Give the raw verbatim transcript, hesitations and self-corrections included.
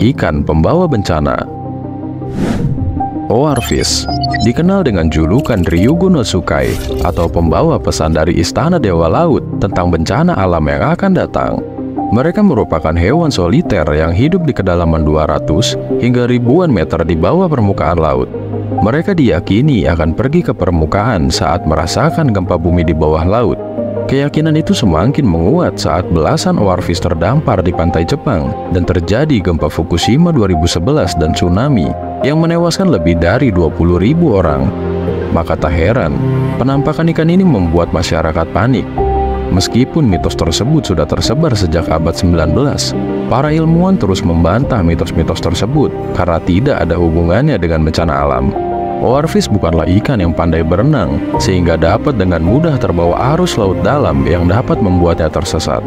ikan pembawa bencana. Oarfish dikenal dengan julukan Ryugu no Tsukai atau pembawa pesan dari Istana Dewa Laut tentang bencana alam yang akan datang. Mereka merupakan hewan soliter yang hidup di kedalaman dua ratus hingga ribuan meter di bawah permukaan laut. Mereka diyakini akan pergi ke permukaan saat merasakan gempa bumi di bawah laut. Keyakinan itu semakin menguat saat belasan oarfish terdampar di pantai Jepang dan terjadi gempa Fukushima dua ribu sebelas dan tsunami yang menewaskan lebih dari dua puluh ribu orang. Maka tak heran, penampakan ikan ini membuat masyarakat panik. Meskipun mitos tersebut sudah tersebar sejak abad sembilan belas, para ilmuwan terus membantah mitos-mitos tersebut karena tidak ada hubungannya dengan bencana alam. Oarfish bukanlah ikan yang pandai berenang, sehingga dapat dengan mudah terbawa arus laut dalam yang dapat membuatnya tersesat.